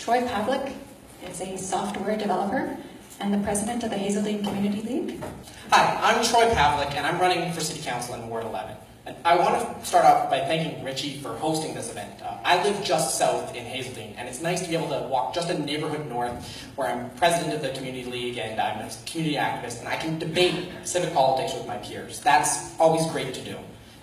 Troy Pavlek is a software developer and the president of the Hazeldean Community League. Hi, I'm Troy Pavlek, and I'm running for City Council in Ward 11. And I want to start off by thanking Ritchie for hosting this event. I live just south in Hazeldean, and it's nice to be able to walk just a neighborhood north where I'm president of the community league and I'm a community activist, and I can debate civic politics with my peers. That's always great to do.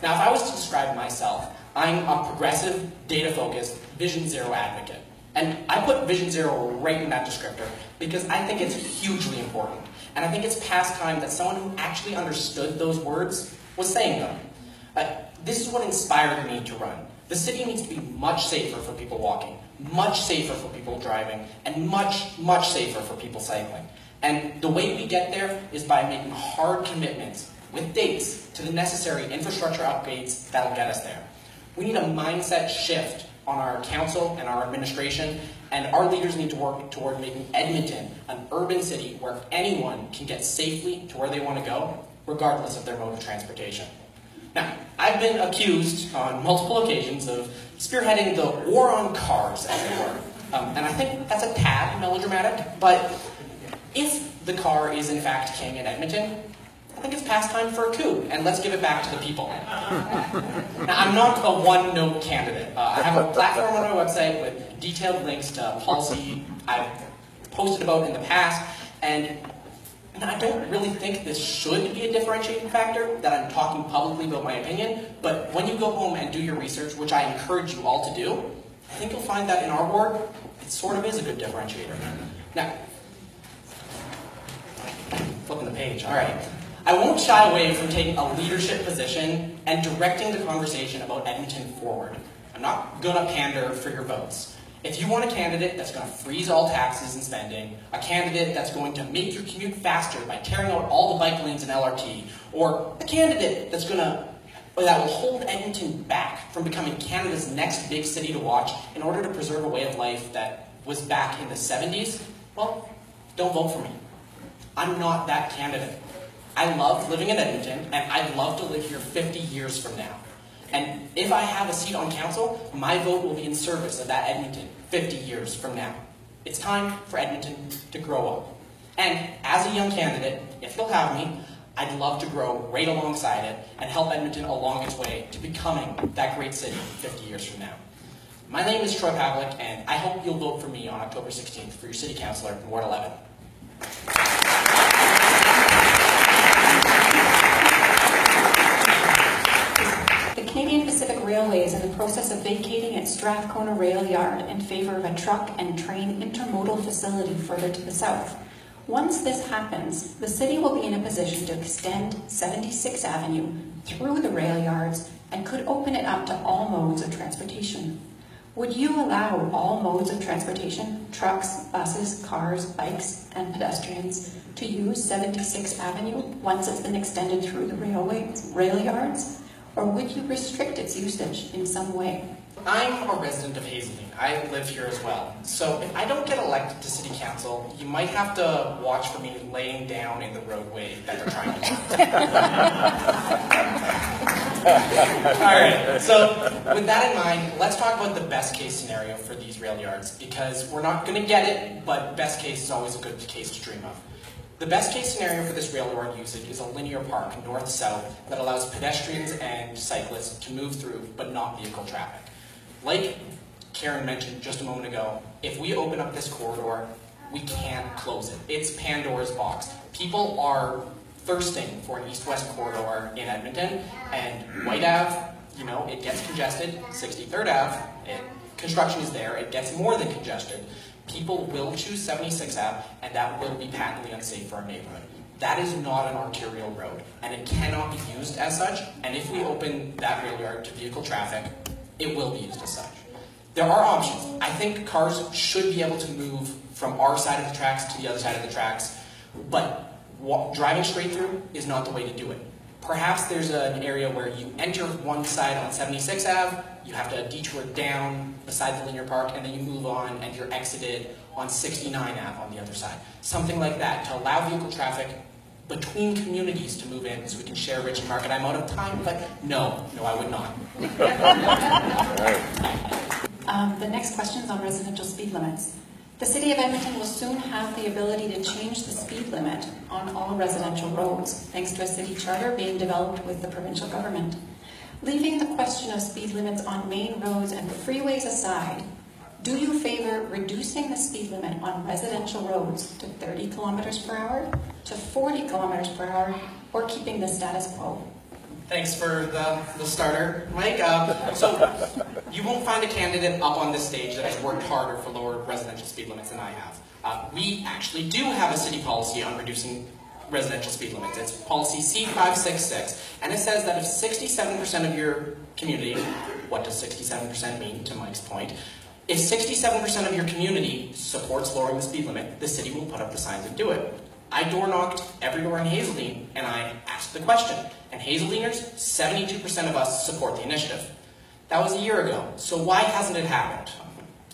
Now, if I was to describe myself, I'm a progressive, data-focused, Vision Zero advocate. And I put Vision Zero right in that descriptor because I think it's hugely important. And I think it's past time that someone who actually understood those words was saying them. This is what inspired me to run. The city needs to be much safer for people walking, much safer for people driving, and much, much safer for people cycling. And the way we get there is by making hard commitments with dates to the necessary infrastructure upgrades that'll get us there. We need a mindset shift on our council and our administration, and our leaders need to work toward making Edmonton an urban city where anyone can get safely to where they want to go, regardless of their mode of transportation. Now, I've been accused on multiple occasions of spearheading the war on cars, as it were. And I think that's a tad melodramatic, but if the car is in fact king in Edmonton, I think it's past time for a coup, and let's give it back to the people. Now, I'm not a one-note candidate. I have a platform on my website with detailed links to policy I've posted about in the past, and I don't really think this should be a differentiating factor, that I'm talking publicly about my opinion, but when you go home and do your research, which I encourage you all to do, I think you'll find that in our ward, it sort of is a good differentiator. Now, flipping the page, all right. I won't shy away from taking a leadership position and directing the conversation about Edmonton forward. I'm not gonna pander for your votes. If you want a candidate that's gonna freeze all taxes and spending, a candidate that's going to make your commute faster by tearing out all the bike lanes and LRT, or a candidate that will hold Edmonton back from becoming Canada's next big city to watch in order to preserve a way of life that was back in the 70s, well, don't vote for me. I'm not that candidate. I love living in Edmonton, and I'd love to live here 50 years from now. And if I have a seat on council, my vote will be in service of that Edmonton 50 years from now. It's time for Edmonton to grow up. And as a young candidate, if you'll have me, I'd love to grow right alongside it and help Edmonton along its way to becoming that great city 50 years from now. My name is Troy Pavlek, and I hope you'll vote for me on October 16th for your city councillor in Ward 11. Canadian Pacific Railway is in the process of vacating its Strathcona rail yard in favour of a truck and train intermodal facility further to the south. Once this happens, the city will be in a position to extend 76th Avenue through the rail yards and could open it up to all modes of transportation. Would you allow all modes of transportation, trucks, buses, cars, bikes, and pedestrians, to use 76th Avenue once it's been extended through the rail yards? Or would you restrict its usage in some way? I'm a resident of Hazeldean. I live here as well. So if I don't get elected to city council, you might have to watch for me laying down in the roadway that they're trying to. All right, so with that in mind, let's talk about the best case scenario for these rail yards, because we're not gonna get it, but best case is always a good case to dream of. The best case scenario for this rail yard usage is a linear park north-south that allows pedestrians and cyclists to move through, but not vehicle traffic. Like Karen mentioned just a moment ago, if we open up this corridor, we can't close it. It's Pandora's Box. People are thirsting for an east-west corridor in Edmonton, and White Ave, you know, it gets congested. 63rd Ave, construction is there, it gets more than congested. People will choose 76th Ave, and that will be patently unsafe for our neighborhood. That is not an arterial road, and it cannot be used as such, and if we open that rail yard to vehicle traffic, it will be used as such. There are options. I think cars should be able to move from our side of the tracks to the other side of the tracks, but driving straight through is not the way to do it. Perhaps there's an area where you enter one side on 76th Ave, you have to detour down beside the linear park, and then you move on and you're exited on 69 Ave on the other side. Something like that to allow vehicle traffic between communities to move in so we can share Ritchie Market. I'm out of time, but no, I would not. The next question is on residential speed limits. The City of Edmonton will soon have the ability to change the speed limit on all residential roads, thanks to a city charter being developed with the provincial government. Leaving the question of speed limits on main roads and freeways aside, do you favor reducing the speed limit on residential roads to 30 kilometers per hour, to 40 kilometers per hour, or keeping the status quo? Thanks for the starter, Mike. So you won't find a candidate up on this stage that has worked harder for lower residential speed limits than I have. We actually do have a city policy on reducing residential speed limits. It's policy C566, and it says that if 67% of your community, what does 67% mean to Mike's point? If 67% of your community supports lowering the speed limit, the city will put up the signs and do it. I door knocked every door in Hazeldean and I asked the question. And Hazeldeaners, 72% of us support the initiative. That was a year ago, so why hasn't it happened?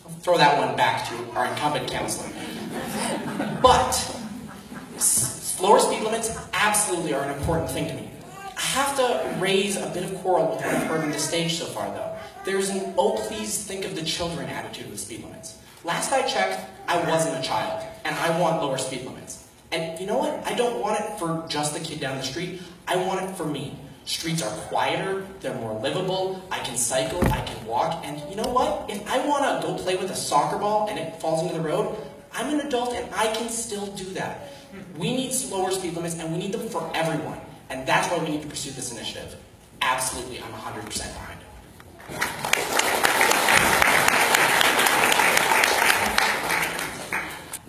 I'll throw that one back to our incumbent councillor. But lower speed limits absolutely are an important thing to me. I have to raise a bit of quarrel with what I've heard on the stage so far, though. There's an "oh please think of the children" attitude with speed limits. Last I checked, I wasn't a child, and I want lower speed limits. And you know what? I don't want it for just the kid down the street. I want it for me. Streets are quieter, they're more livable, I can cycle, I can walk, and you know what? If I want to go play with a soccer ball and it falls into the road, I'm an adult and I can still do that. We need lower speed limits and we need them for everyone. And that's why we need to pursue this initiative. Absolutely, I'm 100% behind it.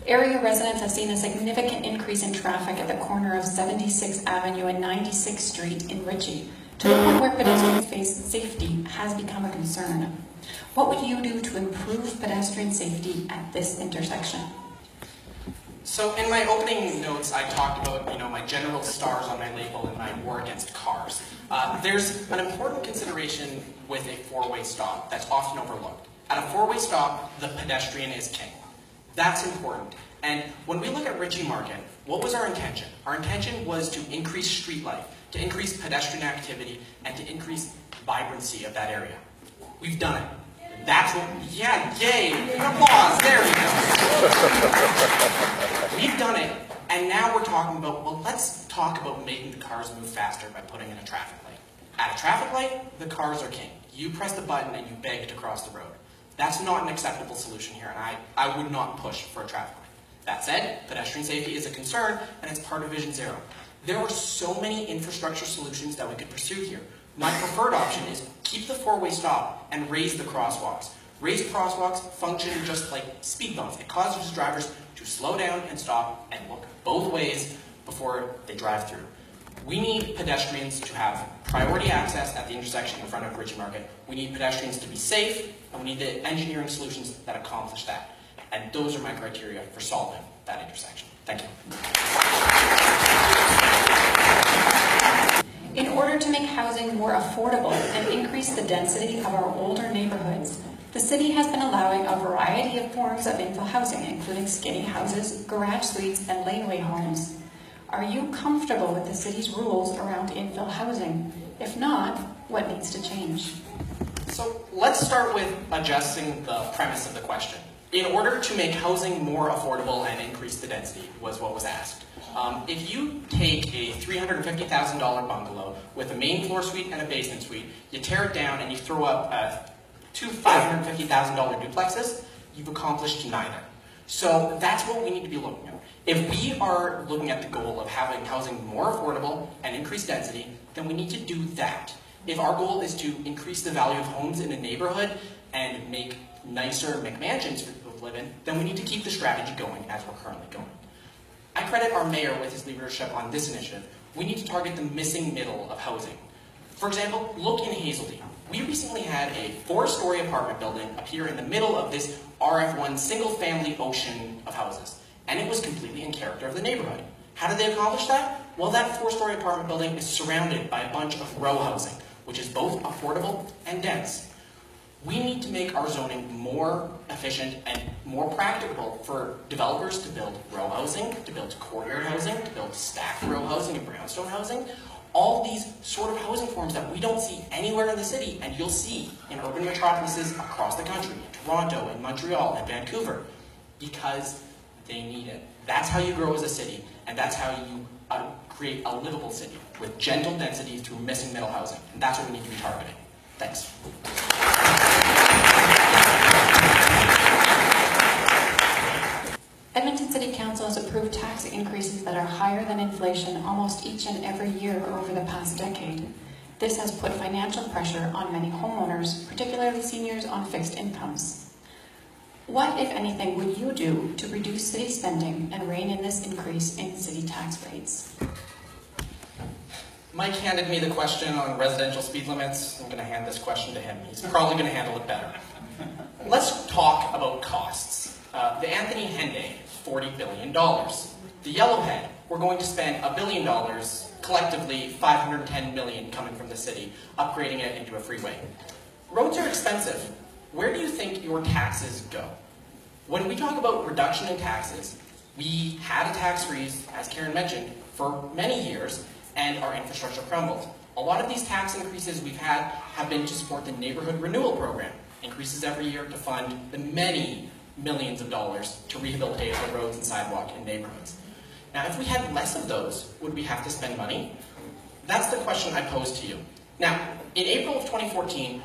Area residents have seen a significant increase in traffic at the corner of 76th Avenue and 96th Street in Ritchie, to the point where pedestrian safety has become a concern. What would you do to improve pedestrian safety at this intersection? So in my opening notes, I talked about, you know, my general stars on my label and my war against cars. There's an important consideration with a four-way stop that's often overlooked. At a four-way stop, the pedestrian is king. That's important. And when we look at Ritchie Market, what was our intention? Our intention was to increase street life, to increase pedestrian activity, and to increase vibrancy of that area. We've done it. That's what, yeah, yay, applause, there we go. We've done it, and now we're talking about, well, let's talk about making the cars move faster by putting in a traffic light. At a traffic light, the cars are king. You press the button and you beg to cross the road. That's not an acceptable solution here, and I would not push for a traffic light. That said, pedestrian safety is a concern, and it's part of Vision Zero. There are so many infrastructure solutions that we could pursue here. My preferred option is keep the four-way stop and raise the crosswalks. Raised crosswalks function just like speed bumps. It causes drivers to slow down and stop and look both ways before they drive through. We need pedestrians to have priority access at the intersection in front of Ritchie Market. We need pedestrians to be safe, and we need the engineering solutions that accomplish that. And those are my criteria for solving that intersection. Thank you. In order to make housing more affordable and increase the density of our older neighborhoods, the city has been allowing a variety of forms of infill housing, including skinny houses, garage suites, and laneway homes. Are you comfortable with the city's rules around infill housing? If not, what needs to change? So let's start with adjusting the premise of the question. In order to make housing more affordable and increase the density was what was asked. If you take a $350,000 bungalow with a main floor suite and a basement suite, you tear it down and you throw up two $550,000 duplexes, you've accomplished neither. So that's what we need to be looking at. If we are looking at the goal of having housing more affordable and increased density, then we need to do that. If our goal is to increase the value of homes in a neighborhood and make nicer McMansions for people to live in, then we need to keep the strategy going as we're currently going. I credit our mayor with his leadership on this initiative. We need to target the missing middle of housing. For example, look in Hazeldean. We recently had a four-story apartment building appear in the middle of this RF1 single-family ocean of houses. And it was completely in character of the neighborhood. How did they accomplish that? Well, that four-story apartment building is surrounded by a bunch of row housing, which is both affordable and dense. We need to make our zoning more efficient and more practicable for developers to build row housing, to build courtyard housing, to build stacked row housing and brownstone housing, all these sort of housing forms that we don't see anywhere in the city, and you'll see in urban metropolises across the country, in Toronto, in Montreal, and Vancouver. because they need it. That's how you grow as a city, and that's how you create a livable city with gentle density through missing middle housing. And that's what we need to be targeting. Thanks. Edmonton City Council has approved tax increases that are higher than inflation almost each and every year over the past decade. This has put financial pressure on many homeowners, particularly seniors on fixed incomes. What, if anything, would you do to reduce city spending and rein in this increase in city tax rates? Mike handed me the question on residential speed limits. I'm going to hand this question to him. He's probably going to handle it better. Let's talk about costs. The Anthony Henday, $40 billion. The Yellowhead, we're going to spend $1 billion, collectively 510 million coming from the city, upgrading it into a freeway. Roads are expensive. Where do you think your taxes go? When we talk about reduction in taxes, we had a tax freeze, as Karen mentioned, for many years, and our infrastructure crumbled. A lot of these tax increases we've had have been to support the neighborhood renewal program, increases every year to fund the many millions of dollars to rehabilitate the roads and sidewalk in neighborhoods. Now, if we had less of those, would we have to spend money? That's the question I pose to you. Now, in April of 2014,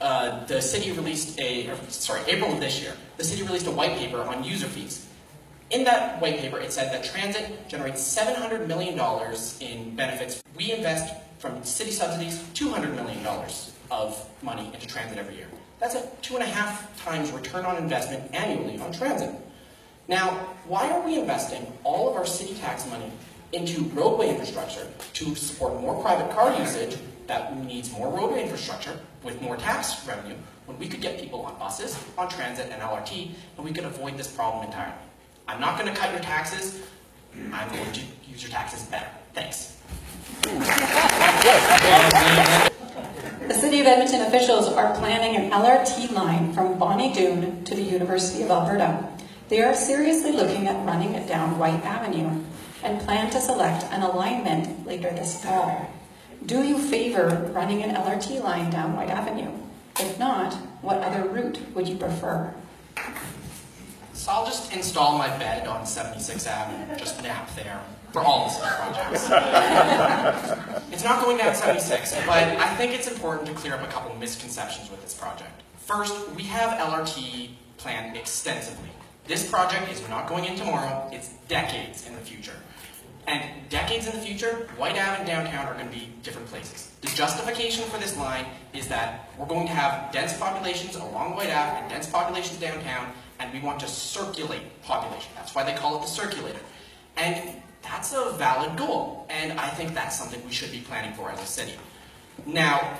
the city released April of this year, the city released a white paper on user fees. In that white paper, it said that transit generates $700 million in benefits. We invest from city subsidies $200 million of money into transit every year. That's a 2.5 times return on investment annually on transit. Now, why are we investing all of our city tax money into roadway infrastructure to support more private car usage that needs more roadway infrastructure with more tax revenue when we could get people on buses, on transit, and LRT, and we could avoid this problem entirely? I'm not going to cut your taxes. I'm going to use your taxes better. Thanks. The City of Edmonton officials are planning an LRT line from Bonnie Dune to the University of Alberta. They are seriously looking at running it down White Avenue and plan to select an alignment later this fall. Do you favor running an LRT line down White Avenue? If not, what other route would you prefer? So I'll just install my bed on 76th Avenue, just nap there for all the city projects. It's not going down 76, but I think it's important to clear up a couple misconceptions with this project. First, we have LRT planned extensively. This project is not going in tomorrow, it's decades in the future. And decades in the future, White Ave and downtown are going to be different places. The justification for this line is that we're going to have dense populations along White Ave and dense populations downtown, and we want to circulate population. That's why they call it the circulator. And that's a valid goal, and I think that's something we should be planning for as a city. Now,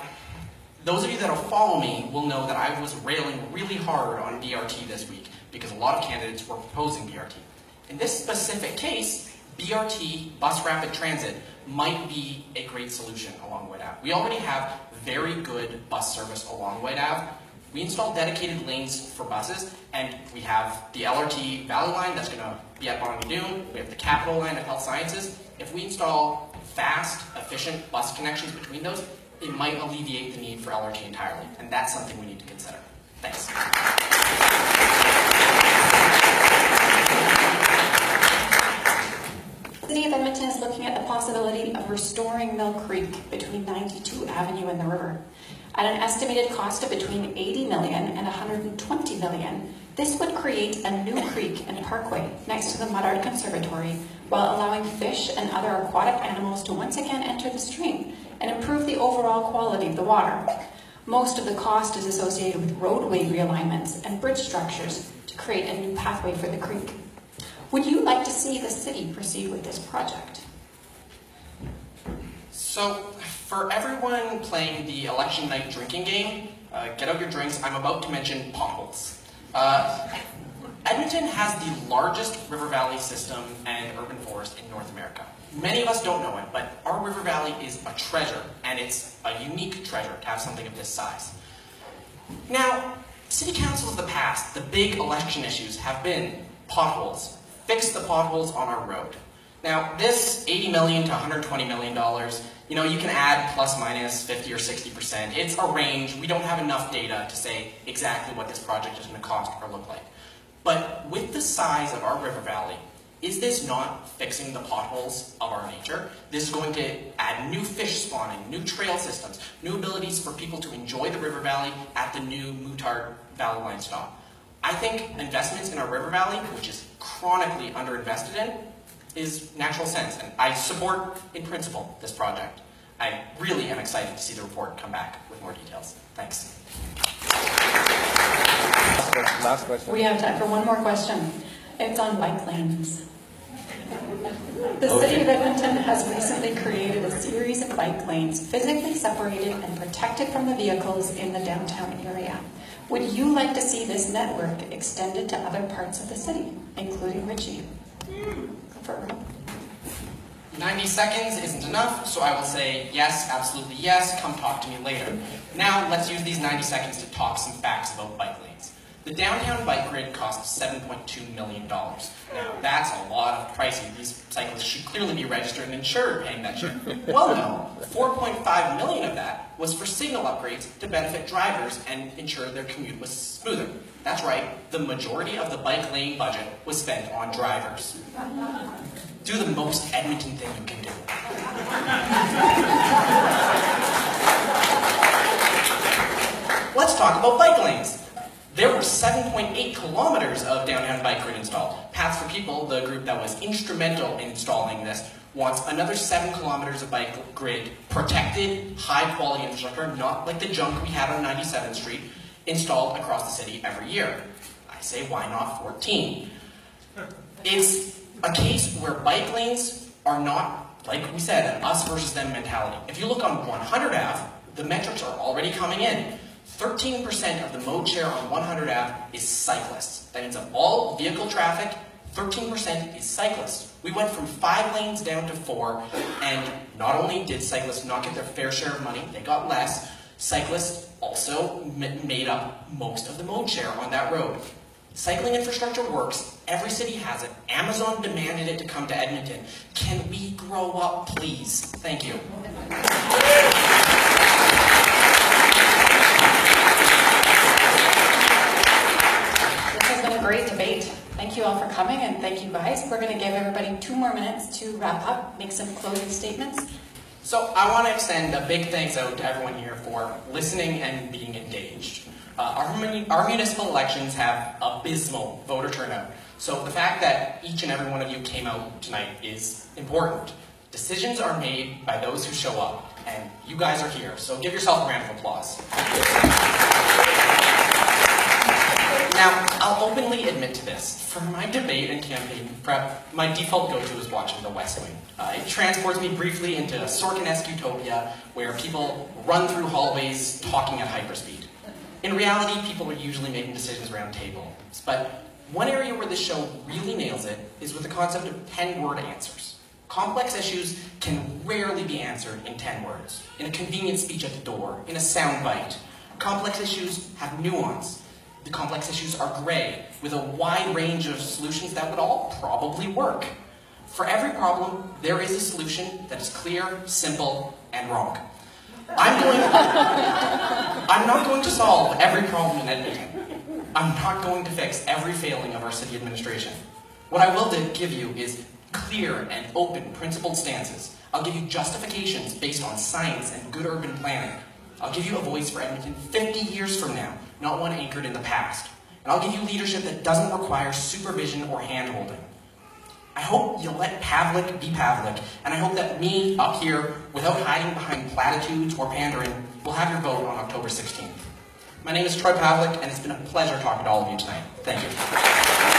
those of you that will follow me will know that I was railing really hard on BRT this week, because a lot of candidates were proposing BRT. In this specific case, BRT, bus rapid transit, might be a great solution along White Ave. We already have very good bus service along White Ave. We install dedicated lanes for buses, and we have the LRT Valley Line that's going to be at Bonnie Dune. We have the Capital Line at Health Sciences. If we install fast, efficient bus connections between those, it might alleviate the need for LRT entirely, and that's something we need to consider. Thanks. The City of Edmonton is looking at the possibility of restoring Mill Creek between 92 Avenue and the river. At an estimated cost of between $80 million and $120 million, this would create a new creek and parkway next to the Muddard Conservatory, while allowing fish and other aquatic animals to once again enter the stream and improve the overall quality of the water. Most of the cost is associated with roadway realignments and bridge structures to create a new pathway for the creek. Would you like to see the city proceed with this project? So, for everyone playing the election night drinking game, get out your drinks, I'm about to mention potholes. Edmonton has the largest river valley system and urban forest in North America. Many of us don't know it, but our river valley is a treasure, and it's a unique treasure to have something of this size. Now, city councils of the past, the big election issues have been potholes. Fix the potholes on our road. Now, this $80 million to $120 million, you know, you can add plus minus 50 or 60%. It's a range. We don't have enough data to say exactly what this project is going to cost or look like. But with the size of our river valley, is this not fixing the potholes of our nature? This is going to add new fish spawning, new trail systems, new abilities for people to enjoy the river valley at the new Mutart Valley line stop. I think investments in our river valley, which is chronically underinvested in, is natural sense, and I support in principle this project. I really am excited to see the report come back with more details. Thanks. Last question. We have time for one more question. It's on bike lanes. The City of Edmonton has recently created a series of bike lanes physically separated and protected from the vehicles in the downtown area. Would you like to see this network extended to other parts of the city, including Ritchie? For 90 seconds isn't enough, so I will say yes, absolutely yes, come talk to me later. Now let's use these 90 seconds to talk some facts about bike lanes. The downtown bike grid costs $7.2 million. Now, that's a lot of pricing. These cyclists should clearly be registered and insured paying that shit. Well, no, $4.5 million of that was for signal upgrades to benefit drivers and ensure their commute was smoother. That's right, the majority of the bike lane budget was spent on drivers. Do the most Edmonton thing you can do. Let's talk about bike lanes. There were 7.8 kilometers of downtown bike grid installed. Paths for People, the group that was instrumental in installing this, wants another 7 kilometers of bike grid, protected, high-quality infrastructure, not like the junk we had on 97th Street, installed across the city every year. I say, why not 14? It's a case where bike lanes are not, like we said, an us versus them mentality. If you look on 100 Ave, the metrics are already coming in. 13% of the mode share on 100 Ave is cyclists. That means of all vehicle traffic, 13% is cyclists. We went from 5 lanes down to 4, and not only did cyclists not get their fair share of money, they got less, cyclists also made up most of the mode share on that road. Cycling infrastructure works, every city has it. Amazon demanded it to come to Edmonton. Can we grow up, please? Thank you. Great debate. Thank you all for coming, and thank you guys. We're going to give everybody 2 more minutes to wrap up, make some closing statements. So I want to extend a big thanks out to everyone here for listening and being engaged. Our municipal elections have abysmal voter turnout, so the fact that each and every one of you came out tonight is important. Decisions are made by those who show up, and you guys are here, so give yourself a round of applause. Now, I'll openly admit to this. For my debate and campaign prep, my default go-to is watching The West Wing. It transports me briefly into Sorkin-esque utopia where people run through hallways talking at hyperspeed. In reality, people are usually making decisions around tables. But one area where this show really nails it is with the concept of 10-word answers. Complex issues can rarely be answered in 10 words. In a convenient speech at the door, in a soundbite. Complex issues have nuance. The complex issues are gray, with a wide range of solutions that would all probably work. For every problem, there is a solution that is clear, simple, and wrong. I'm not going to solve every problem in Edmonton. I'm not going to fix every failing of our city administration. What I will give you is clear and open, principled stances. I'll give you justifications based on science and good urban planning. I'll give you a voice for Edmonton 50 years from now, not one anchored in the past. And I'll give you leadership that doesn't require supervision or hand-holding. I hope you'll let Pavlek be Pavlek, and I hope that me up here, without hiding behind platitudes or pandering, will have your vote on October 16th. My name is Troy Pavlek, and it's been a pleasure talking to all of you tonight. Thank you.